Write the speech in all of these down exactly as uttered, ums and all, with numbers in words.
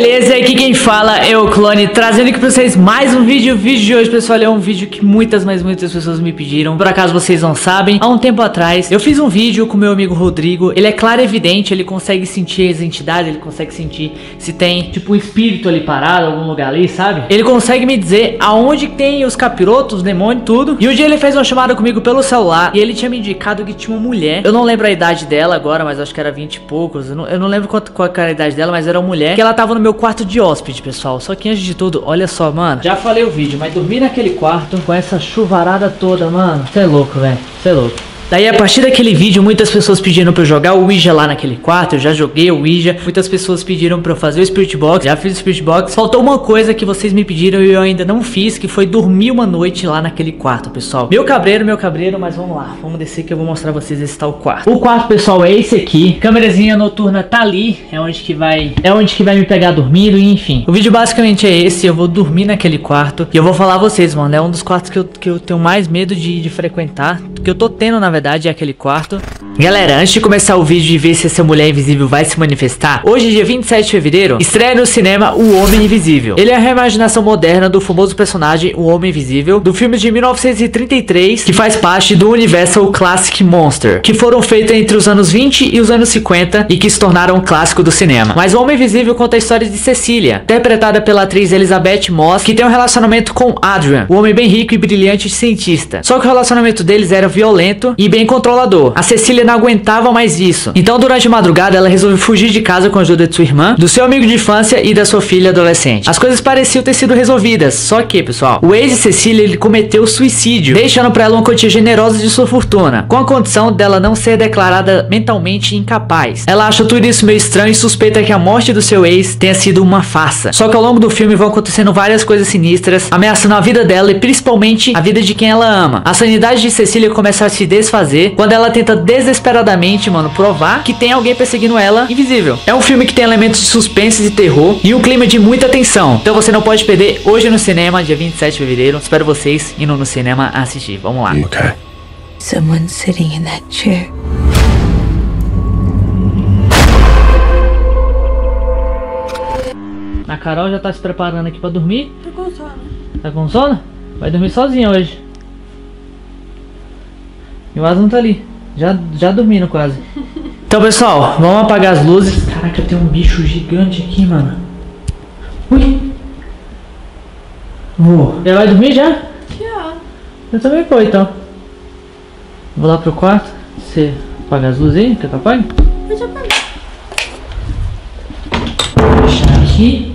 beleza? Aqui quem fala é o Clone, trazendo aqui pra vocês mais um vídeo. O vídeo de hoje, pessoal, é um vídeo que muitas, mas muitas pessoas me pediram. Por acaso vocês não sabem, há um tempo atrás eu fiz um vídeo com meu amigo Rodrigo. Ele é claro evidente, ele consegue sentir as entidades, ele consegue sentir se tem tipo um espírito ali parado, algum lugar ali, sabe? Ele consegue me dizer aonde tem os capirotos, os demônios, tudo. E um dia ele fez uma chamada comigo pelo celular e ele tinha me indicado que tinha uma mulher. Eu não lembro a idade dela agora, mas acho que era vinte e poucos. Eu não, eu não lembro qual, qual era a idade dela, mas era uma mulher que ela tava no meu quarto de hóspede, pessoal. Só que antes de tudo, olha só, mano, já falei o vídeo, mas dormi naquele quarto com essa chuvarada toda, mano. Cê é louco, velho, cê é louco. Daí a partir daquele vídeo muitas pessoas pediram pra eu jogar o Ouija lá naquele quarto. Eu já joguei o Ouija. Muitas pessoas pediram pra eu fazer o Spirit Box. Já fiz o Spirit Box. Faltou uma coisa que vocês me pediram e eu ainda não fiz, que foi dormir uma noite lá naquele quarto, pessoal. Meu cabreiro, meu cabreiro, mas vamos lá. Vamos descer que eu vou mostrar pra vocês esse tal quarto. O quarto, pessoal, é esse aqui. Câmerazinha noturna tá ali. É onde que vai, é onde que vai me pegar dormindo, enfim. O vídeo basicamente é esse. Eu vou dormir naquele quarto e eu vou falar a vocês, mano. É um dos quartos que eu, que eu tenho mais medo de, de frequentar, que eu tô tendo, na verdade. Na verdade é aquele quarto. Galera, antes de começar o vídeo e ver se essa mulher invisível vai se manifestar, hoje, dia vinte e sete de fevereiro, estreia no cinema O Homem Invisível. Ele é a reimaginação moderna do famoso personagem O Homem Invisível, do filme de mil novecentos e trinta e três, que faz parte do Universal Classic Monster, que foram feitas entre os anos vinte e os anos cinquenta e que se tornaram um clássico do cinema. Mas O Homem Invisível conta a história de Cecília, interpretada pela atriz Elizabeth Moss, que tem um relacionamento com Adrian, um homem bem rico e brilhante cientista. Só que o relacionamento deles era violento e bem controlador. A Cecília não aguentava mais isso, então durante a madrugada ela resolveu fugir de casa com a ajuda de sua irmã, do seu amigo de infância e da sua filha adolescente. As coisas pareciam ter sido resolvidas, só que, pessoal, o ex de Cecília, ele cometeu suicídio, deixando pra ela uma quantia generosa de sua fortuna, com a condição dela não ser declarada mentalmente incapaz. Ela acha tudo isso meio estranho e suspeita que a morte do seu ex tenha sido uma farsa. Só que ao longo do filme vão acontecendo várias coisas sinistras, ameaçando a vida dela e principalmente a vida de quem ela ama. A sanidade de Cecília começa a se desfazer quando ela tenta desesperadamente, mano, provar que tem alguém perseguindo ela invisível. É um filme que tem elementos de suspense e terror e um clima de muita tensão. Então você não pode perder hoje no cinema, dia vinte e sete de fevereiro. Espero vocês indo no cinema assistir. Vamos lá. Okay. Someone sitting in that chair. A Carol já tá se preparando aqui pra dormir. Tô com sono. Tá com sono? Vai dormir sozinha hoje. E o Asa não tá ali, já, já dormindo quase. Então, pessoal, vamos apagar as luzes. Caraca, tem um bicho gigante aqui, mano. Ui! Vou. Já vai dormir já? Já. Eu também vou, então. Vou lá pro quarto. Você apaga as luzes aí, que eu tô apagando? Eu já apaguei. Vou deixar aqui.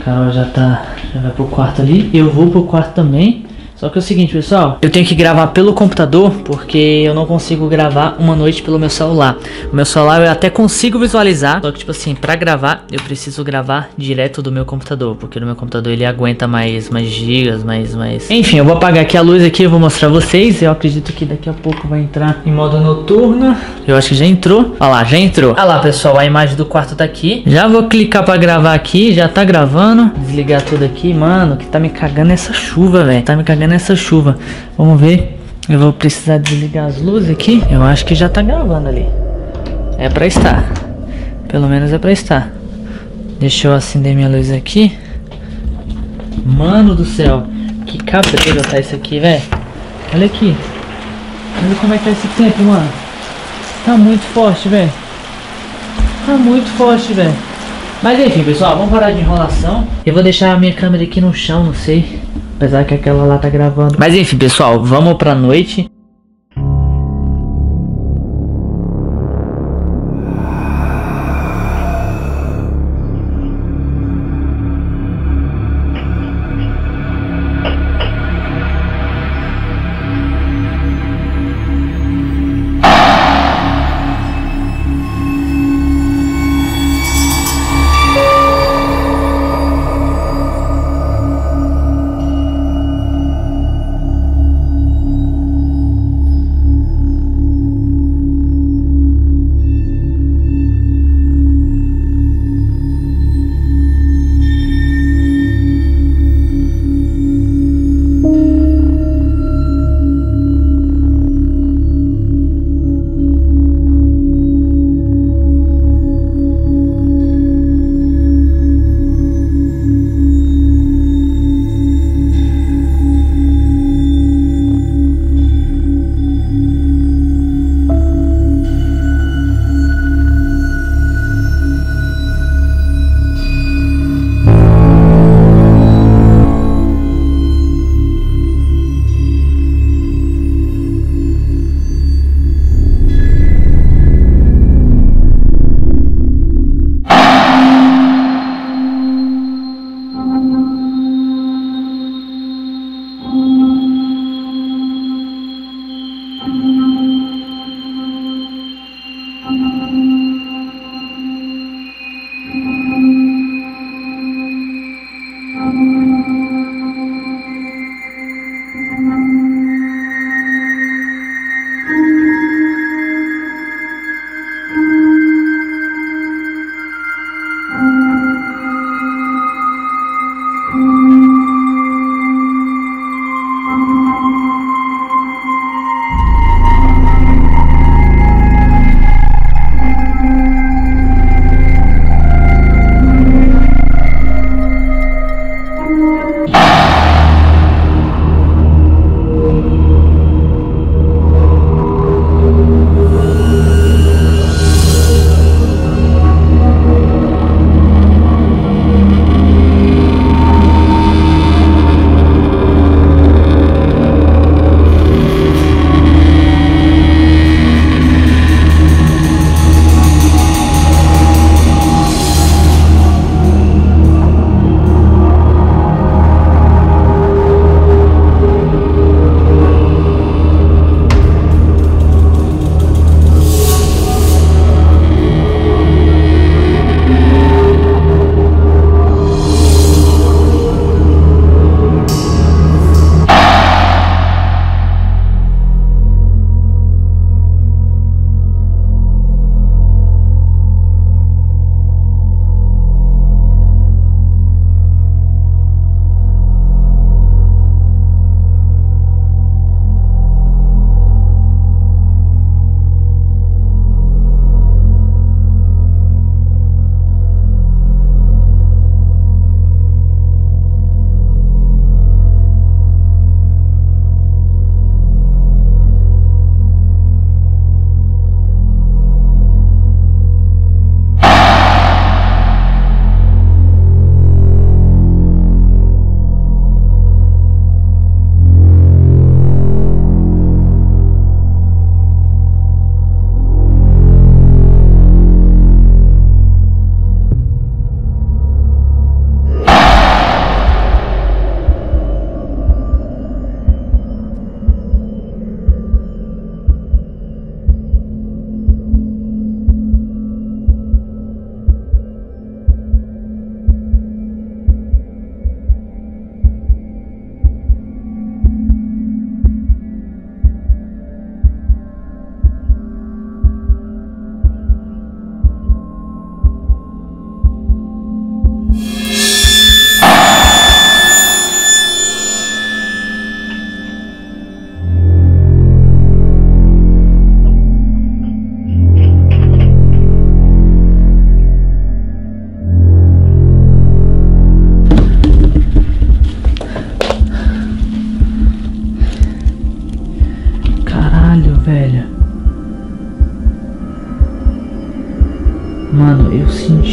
A Carol já tá, já vai pro quarto ali. Eu vou pro quarto também. Só que é o seguinte, pessoal, eu tenho que gravar pelo computador porque eu não consigo gravar uma noite pelo meu celular. O meu celular eu até consigo visualizar, só que tipo assim, pra gravar eu preciso gravar direto do meu computador, porque no meu computador ele aguenta mais, mais gigas, mais, mais... Enfim, eu vou apagar aqui a luz aqui, eu vou mostrar vocês. Eu acredito que daqui a pouco vai entrar em modo noturno. Eu acho que já entrou. Olha lá, já entrou. Olha lá, pessoal, a imagem do quarto tá aqui. Já vou clicar pra gravar aqui, já tá gravando. Desligar tudo aqui, mano, que tá me cagando essa chuva, velho. Tá me cagando nessa chuva. Vamos ver. Eu vou precisar desligar as luzes aqui. Eu acho que já tá gravando ali. É pra estar. Pelo menos é pra estar. Deixa eu acender minha luz aqui. Mano do céu, que cabreiro tá isso aqui, velho. Olha aqui. Olha como é que tá esse tempo, mano. Tá muito forte, velho. Tá muito forte, velho. Mas enfim, pessoal, vamos parar de enrolação. Eu vou deixar a minha câmera aqui no chão, não sei, apesar que aquela lá tá gravando. Mas enfim, pessoal, vamos pra noite.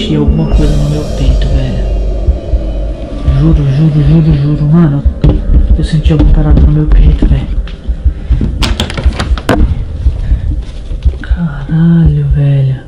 senti alguma coisa no meu peito, velho. Juro, juro, juro, juro, mano. Eu senti alguma parada no meu peito, velho. Caralho, velho.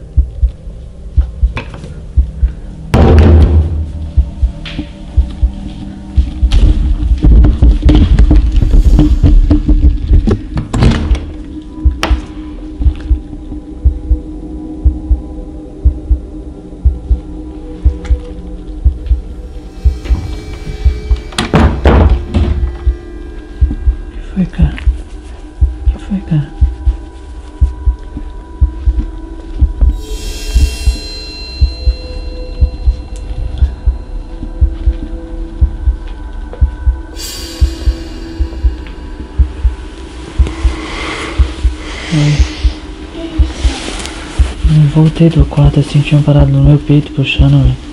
Voltei do quarto, senti uma parada no meu peito puxando, velho.